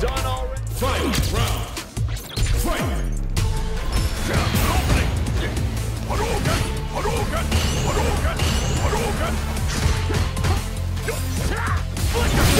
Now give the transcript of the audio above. done already. Final round. Fight! Hadouken! Hadouken! Hadouken! Hadouken!